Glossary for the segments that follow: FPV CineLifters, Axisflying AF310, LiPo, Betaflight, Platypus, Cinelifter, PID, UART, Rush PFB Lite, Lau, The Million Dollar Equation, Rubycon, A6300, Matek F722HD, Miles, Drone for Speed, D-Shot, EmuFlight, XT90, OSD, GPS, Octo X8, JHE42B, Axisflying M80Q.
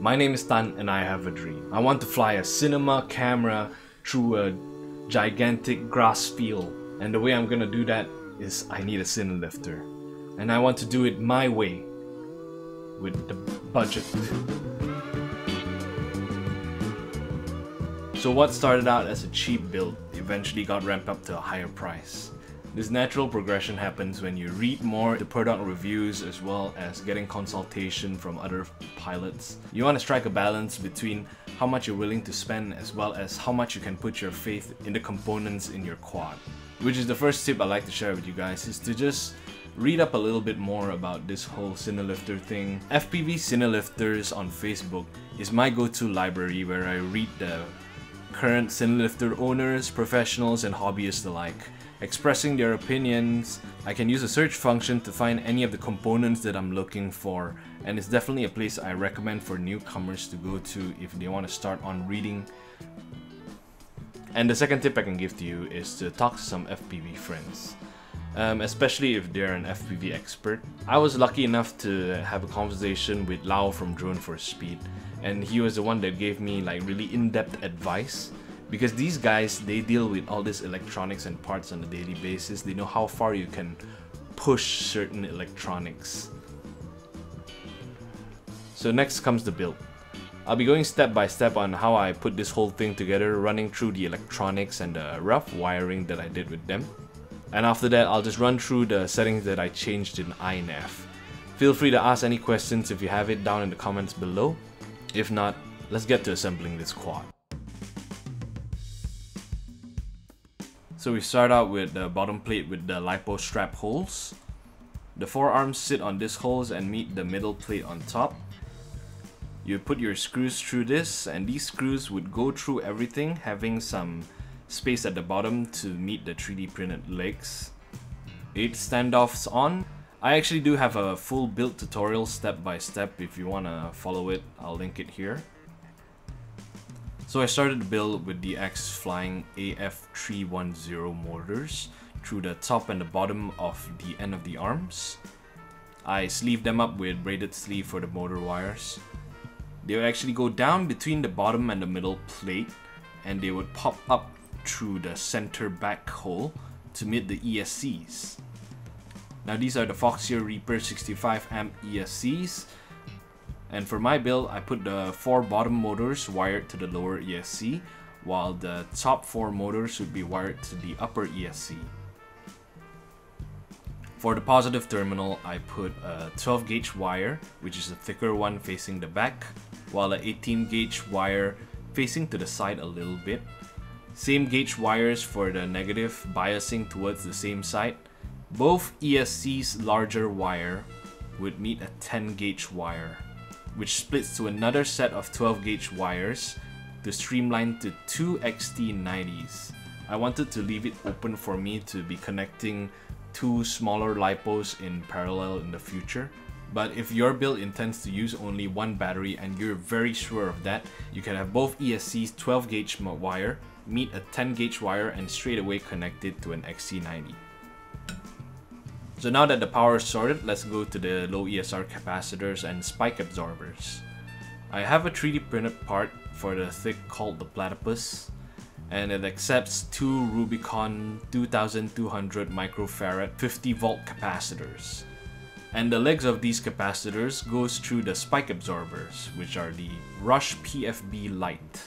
My name is Tan and I have a dream. I want to fly a cinema camera through a gigantic grass field, and the way I'm gonna do that is I need a Cinelifter, and I want to do it my way with the budget. So what started out as a cheap build eventually got ramped up to a higher price. This natural progression happens when you read more the product reviews as well as getting consultation from other pilots. You want to strike a balance between how much you're willing to spend as well as how much you can put your faith in the components in your quad. Which is the first tip I like to share with you guys, is to just read up a little bit more about this whole Cinelifter thing. FPV CineLifters on Facebook is my go-to library where I read the current Cinelifter owners, professionals and hobbyists alike expressing their opinions. I can use a search function to find any of the components that I'm looking for, and it's definitely a place I recommend for newcomers to go to if they want to start on reading. And the second tip I can give to you is to talk to some FPV friends, especially if they're an FPV expert. I was lucky enough to have a conversation with Lau from Drone for Speed, and he was the one that gave me like really in-depth advice. Because these guys, they deal with all this electronics and parts on a daily basis. They know how far you can push certain electronics. So next comes the build. I'll be going step by step on how I put this whole thing together, running through the electronics and the rough wiring that I did with them. And after that, I'll just run through the settings that I changed in INAV. Feel free to ask any questions if you have it down in the comments below. If not, let's get to assembling this quad. So we start out with the bottom plate with the LiPo strap holes. The forearms sit on these holes and meet the middle plate on top. You put your screws through this, and these screws would go through everything, having some space at the bottom to meet the 3D printed legs. 8 standoffs on. I actually do have a full build tutorial step by step. If you want to follow it, I'll link it here. So I started the build with the Axisflying AF310 motors through the top and the bottom of the end of the arms. I sleeved them up with braided sleeve for the motor wires. They would actually go down between the bottom and the middle plate, and they would pop up through the center back hole to meet the ESCs. Now these are the Foxeer Reaper 65 Amp ESCs. And for my build, I put the 4 bottom motors wired to the lower ESC, while the top 4 motors would be wired to the upper ESC. For the positive terminal, I put a 12 gauge wire, which is a thicker one, facing the back, while an 18 gauge wire facing to the side a little bit. Same gauge wires for the negative, biasing towards the same side. Both ESC's larger wire would meet a 10 gauge wire, which splits to another set of 12 gauge wires to streamline to 2 XT90s. I wanted to leave it open for me to be connecting 2 smaller LiPos in parallel in the future. But if your build intends to use only one battery and you're very sure of that, you can have both ESC's 12 gauge wire meet a 10 gauge wire and straight away connect it to an XT90. So now that the power is sorted, let's go to the low ESR capacitors and spike absorbers. I have a 3D printed part for the thick called the Platypus, and it accepts 2 Rubycon 2200 microfarad 50 volt capacitors. And the legs of these capacitors goes through the spike absorbers, which are the Rush PFB Lite.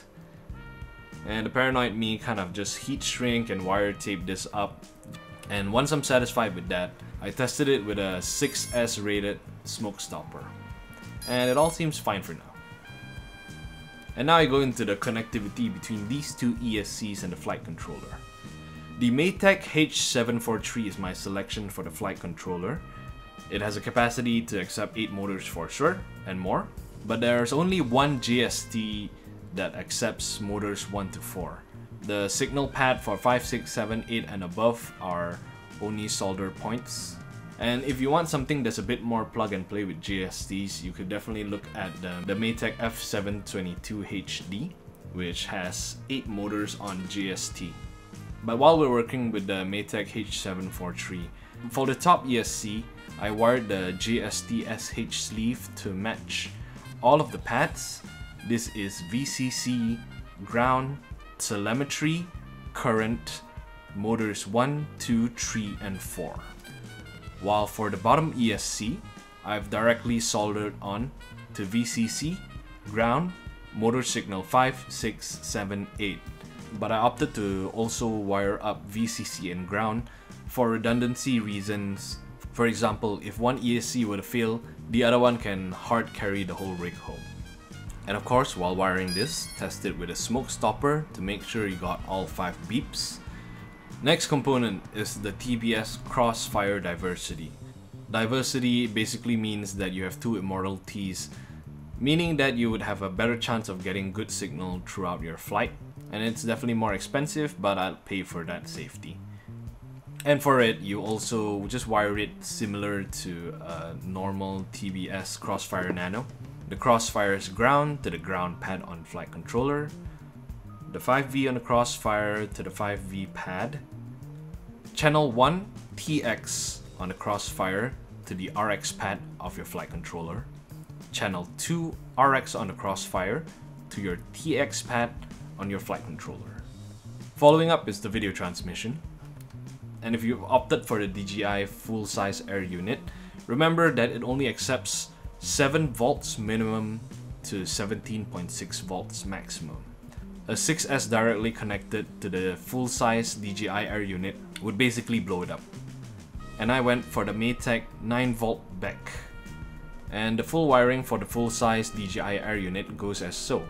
And the paranoid me kind of just heat shrink and wire tape this up. And once I'm satisfied with that, I tested it with a 6S rated smoke stopper. And it all seems fine for now. And now I go into the connectivity between these 2 ESCs and the flight controller. The Matek H743 is my selection for the flight controller. It has a capacity to accept 8 motors for sure, and more. But there's only one JST that accepts motors 1 to 4. The signal pad for 5, 6, 7, 8 and above are only solder points. And if you want something that's a bit more plug and play with JSTs, you could definitely look at the Matek F722HD, which has 8 motors on JST. But while we're working with the Matek H743, for the top ESC, I wired the JST SH sleeve to match all of the pads. This is VCC, ground, telemetry, current, motors 1, 2, 3, and 4. While for the bottom ESC, I've directly soldered on to VCC, ground, motor signal 5, 6, 7, 8. But I opted to also wire up VCC and ground for redundancy reasons. For example, if one ESC were to fail, the other one can hard carry the whole rig home. And of course, while wiring this, test it with a smoke stopper to make sure you got all 5 beeps. Next component is the TBS Crossfire Diversity. Diversity basically means that you have 2 immortal Ts, meaning that you would have a better chance of getting good signal throughout your flight. And it's definitely more expensive, but I'll pay for that safety. And for it, you also just wire it similar to a normal TBS Crossfire Nano. The Crossfire is ground to the ground pad on flight controller, the 5V on the Crossfire to the 5V pad, channel 1 TX on the Crossfire to the RX pad of your flight controller, channel 2 RX on the Crossfire to your TX pad on your flight controller. Following up is the video transmission. And if you've opted for the DJI full-size air unit, remember that it only accepts 7 volts minimum to 17.6 volts maximum. A 6S directly connected to the full-size DJI air unit would basically blow it up. And I went for the Matek 9 volt BEC. And the full wiring for the full-size DJI air unit goes as so.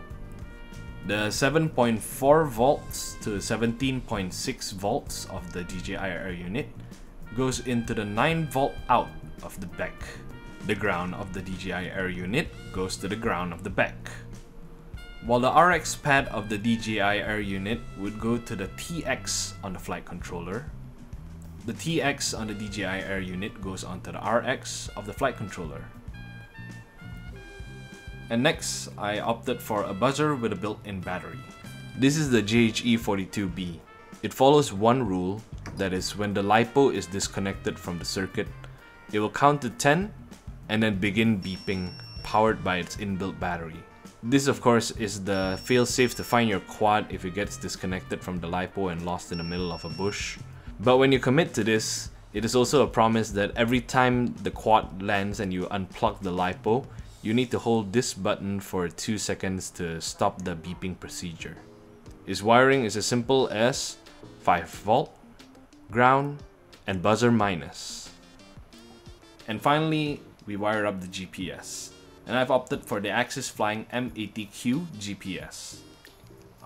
The 7.4 volts to 17.6 volts of the DJI air unit goes into the 9 volt out of the BEC. The ground of the DJI air unit goes to the ground of the BEC. While the RX pad of the DJI air unit would go to the TX on the flight controller, the TX on the DJI air unit goes onto the RX of the flight controller. And next, I opted for a buzzer with a built-in battery. This is the JHE42B. It follows one rule, that is, when the LiPo is disconnected from the circuit, it will count to 10 and then begin beeping, powered by its inbuilt battery. This, of course, is the failsafe to find your quad if it gets disconnected from the LiPo and lost in the middle of a bush. But when you commit to this, it is also a promise that every time the quad lands and you unplug the LiPo, you need to hold this button for 2 seconds to stop the beeping procedure. Its wiring is as simple as 5 volt, ground, and buzzer minus. And finally, we wire up the GPS. And I've opted for the Axisflying M80Q GPS.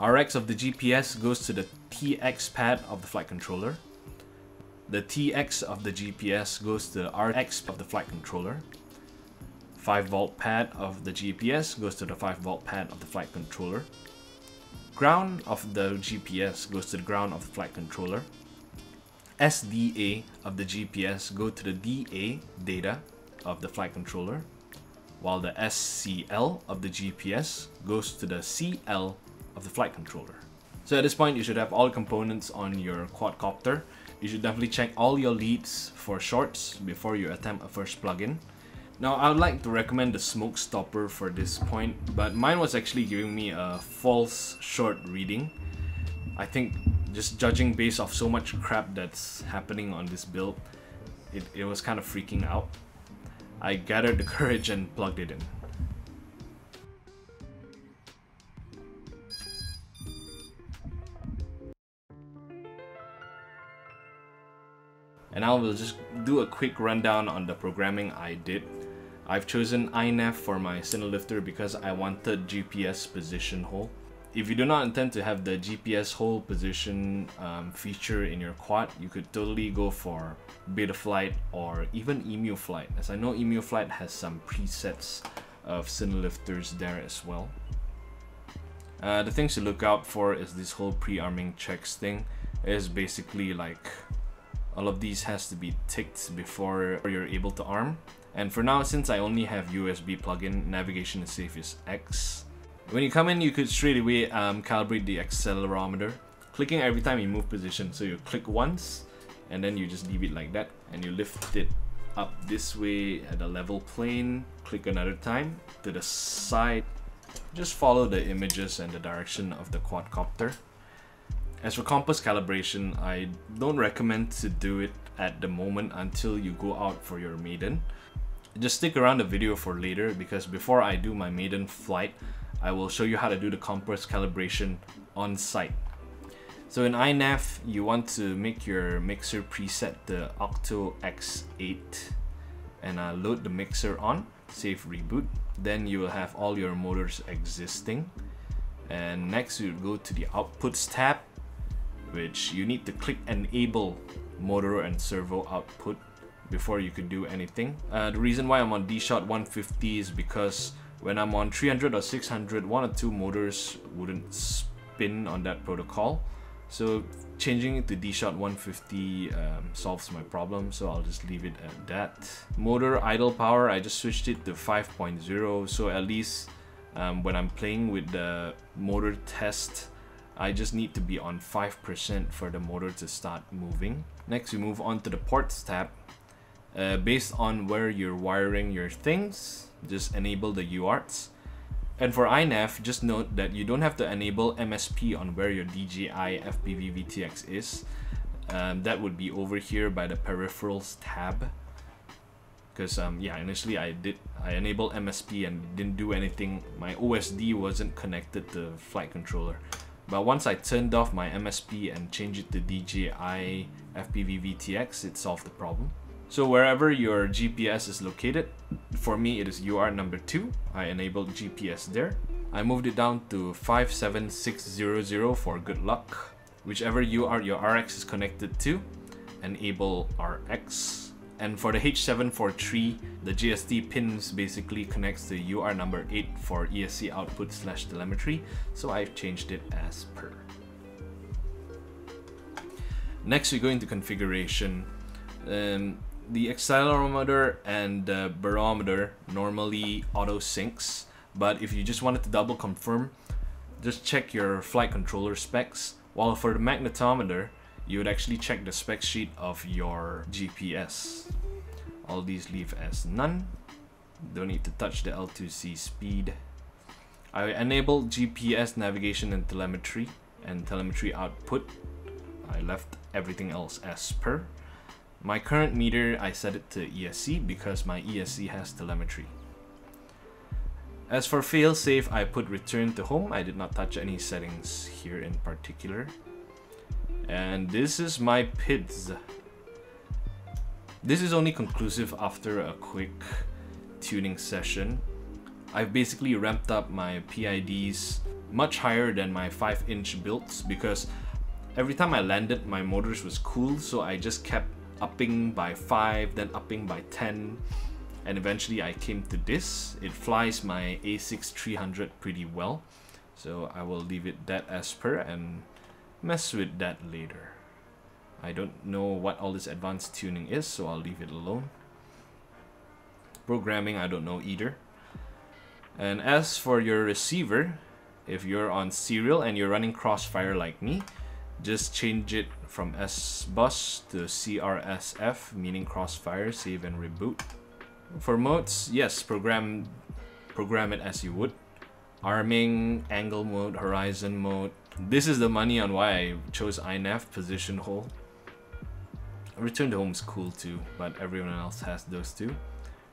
RX of the GPS goes to the TX pad of the flight controller. The TX of the GPS goes to the RX of the flight controller. 5 volt pad of the GPS goes to the 5 volt pad of the flight controller. Ground of the GPS goes to the ground of the flight controller. SDA of the GPS go to the DA data of the flight controller, while the SCL of the GPS goes to the CL of the flight controller. So at this point, you should have all components on your quadcopter. You should definitely check all your leads for shorts before you attempt a first plugin. Now, I would like to recommend the smoke stopper for this point, but mine was actually giving me a false short reading. I think just judging based off so much crap that's happening on this build, it was kind of freaking out. I gathered the courage and plugged it in. And now we'll just do a quick rundown on the programming I did. I've chosen INAV for my CineLifter because I wanted GPS position hole. If you do not intend to have the GPS hole position feature in your quad, you could totally go for Betaflight or even EmuFlight, as I know EmuFlight has some presets of CineLifters there as well. The things to look out for is this whole pre-arming checks thing. It is basically like all of these has to be ticked before you're able to arm. And for now, since I only have USB plugin, navigation is safe is X. When you come in, you could straight away calibrate the accelerometer, clicking every time you move position. So you click once, and then you just leave it like that, and you lift it up this way at a level plane, click another time to the side. Just follow the images and the direction of the quadcopter. As for compass calibration, I don't recommend to do it at the moment until you go out for your maiden. Just stick around the video for later, because before I do my maiden flight, I will show you how to do the compass calibration on site. So in INAV, you want to make your mixer preset the Octo X8 and load the mixer on, save reboot. Then you will have all your motors existing. And next you go to the Outputs tab, which you need to click Enable Motor and Servo Output before you can do anything. The reason why I'm on D-Shot 150 is because when I'm on 300 or 600, one or two motors wouldn't spin on that protocol. So changing it to D-Shot 150 solves my problem, so I'll just leave it at that. Motor idle power, I just switched it to 5.0, so at least when I'm playing with the motor test, I just need to be on 5% for the motor to start moving. Next, we move on to the ports tab. Based on where you're wiring your things, just enable the UARTs. And for INAV, just note that you don't have to enable MSP on where your DJI FPV VTX is. That would be over here by the Peripherals tab. Because initially I enabled MSP and didn't do anything. My OSD wasn't connected to flight controller. But once I turned off my MSP and changed it to DJI FPV VTX, it solved the problem. So wherever your GPS is located, for me it is UART number 2. I enabled GPS there. I moved it down to 57600 for good luck. Whichever UART your RX is connected to, enable RX. And for the H743, the GST pins basically connects to UART number 8 for ESC output / telemetry. So I've changed it as per. Next we go into configuration. The accelerometer and the barometer normally auto syncs, but if you just wanted to double confirm, just check your flight controller specs. While for the magnetometer, you would actually check the spec sheet of your GPS. All these leave as none. Don't need to touch the L2C speed. I enabled GPS navigation and telemetry output. I left everything else as per. My current meter, I set it to ESC because my ESC has telemetry. As for failsafe, I put return to home. I did not touch any settings here in particular. And this is my PIDS. This is only conclusive after a quick tuning session. I've basically ramped up my PIDs much higher than my 5-inch builds because every time I landed, my motors was cool, so I just kept upping by 5, then upping by 10, and eventually I came to this. It flies my A6300 pretty well, so I will leave it that as per and mess with that later. I don't know what all this advanced tuning is, so I'll leave it alone. Programming, I don't know either. And as for your receiver, if you're on serial and you're running Crossfire like me, just change it from S-Bus to CRSF, meaning Crossfire, save and reboot. For modes, yes, program it as you would. Arming, angle mode, horizon mode. This is the money on why I chose INAV, position hold. Return to home is cool too, but everyone else has those too.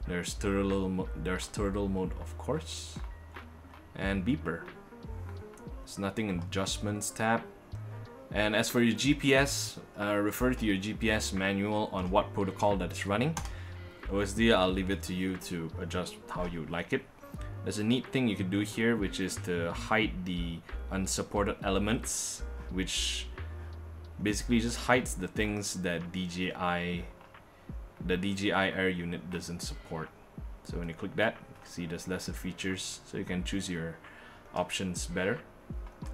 There's turtle mode, of course. And beeper. There's nothing in adjustments tab. And as for your GPS, refer to your GPS manual on what protocol that is running. OSD, I'll leave it to you to adjust how you like it. There's a neat thing you can do here, which is to hide the unsupported elements, which basically just hides the things that the DJI Air unit doesn't support. So when you click that, see there's lesser features, so you can choose your options better.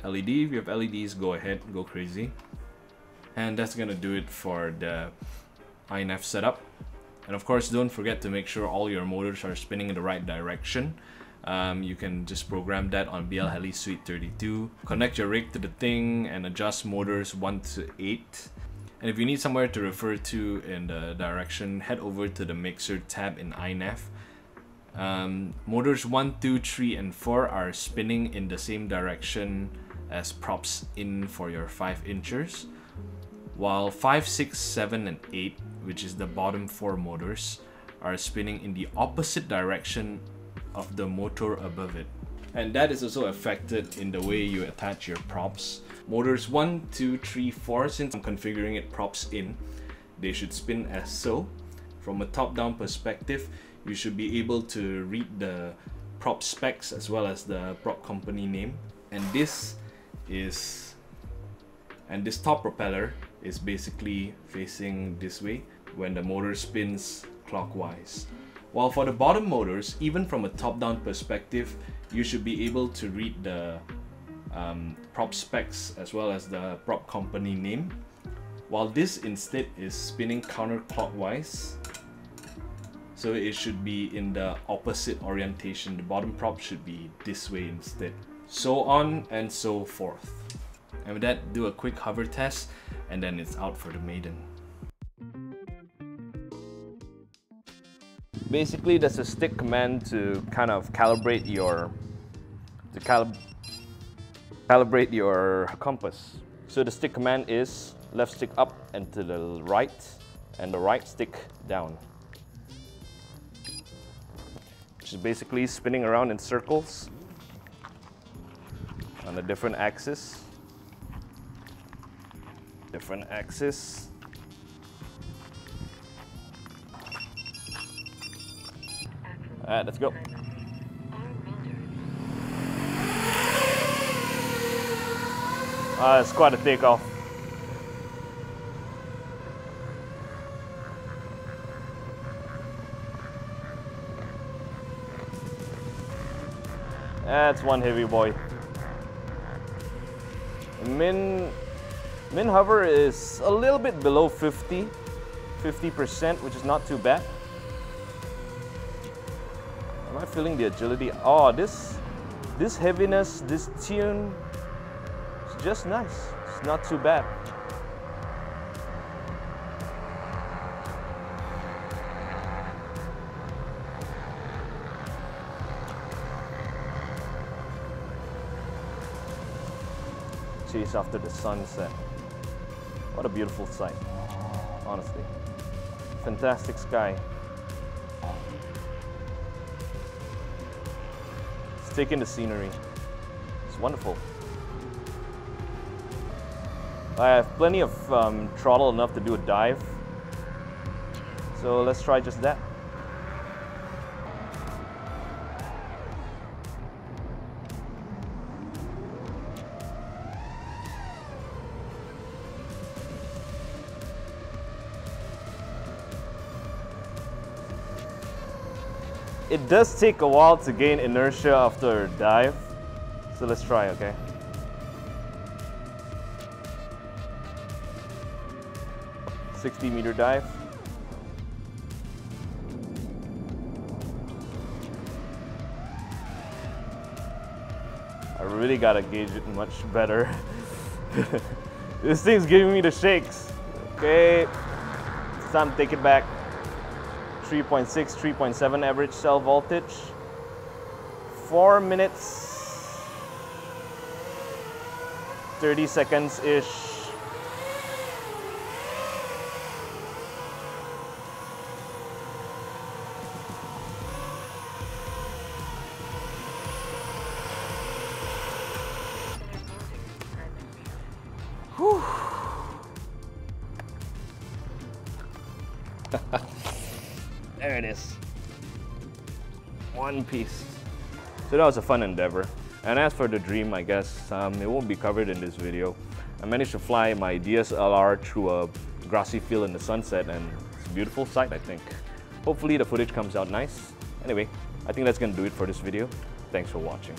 LED, if you have LEDs, go ahead, go crazy. And that's gonna do it for the INAV setup. And of course, don't forget to make sure all your motors are spinning in the right direction. You can just program that on BLHeliSuite32. Connect your rig to the thing and adjust motors 1 to 8. And if you need somewhere to refer to in the direction, head over to the Mixer tab in INAV. Motors 1, 2, 3 and 4 are spinning in the same direction as props in for your 5 inchers, while 5, 6, 7 and 8, which is the bottom 4 motors, are spinning in the opposite direction of the motor above it. And that is also affected in the way you attach your props. Motors 1, 2, 3, 4, since I'm configuring it props in, they should spin as so. From a top-down perspective, you should be able to read the prop specs as well as the prop company name. And this top propeller is basically facing this way when the motor spins clockwise. While for the bottom motors, even from a top-down perspective, you should be able to read the prop specs as well as the prop company name. While this instead is spinning counterclockwise, so it should be in the opposite orientation. The bottom prop should be this way instead. So on and so forth. And with that, do a quick hover test and then it's out for the maiden. Basically, there's a stick command to kind of calibrate your compass. So the stick command is left stick up and to the right, and the right stick down. Which is basically spinning around in circles on a different axis. Different axis. Alright, let's go. It's quite a takeoff. That's one heavy boy. Min hover is a little bit below 50%, which is not too bad. Am I feeling the agility? Oh, this heaviness, this tune, it's just nice. It's not too bad. Chase after the sunset. What a beautiful sight, honestly. Fantastic sky. Let's take in the scenery. It's wonderful. I have plenty of throttle enough to do a dive. So let's try just that. It does take a while to gain inertia after a dive, so let's try, okay? "60-meter dive. I really gotta gauge it much better. This thing's giving me the shakes. Okay, it's time to take it back. 3.6, 3.7 average cell voltage. 4 minutes, 30 seconds-ish. Whew. There it is. One piece. So that was a fun endeavor. And as for the dream, I guess, it won't be covered in this video. I managed to fly my DSLR through a grassy field in the sunset, and it's a beautiful sight, I think. Hopefully the footage comes out nice. Anyway, I think that's gonna do it for this video. Thanks for watching.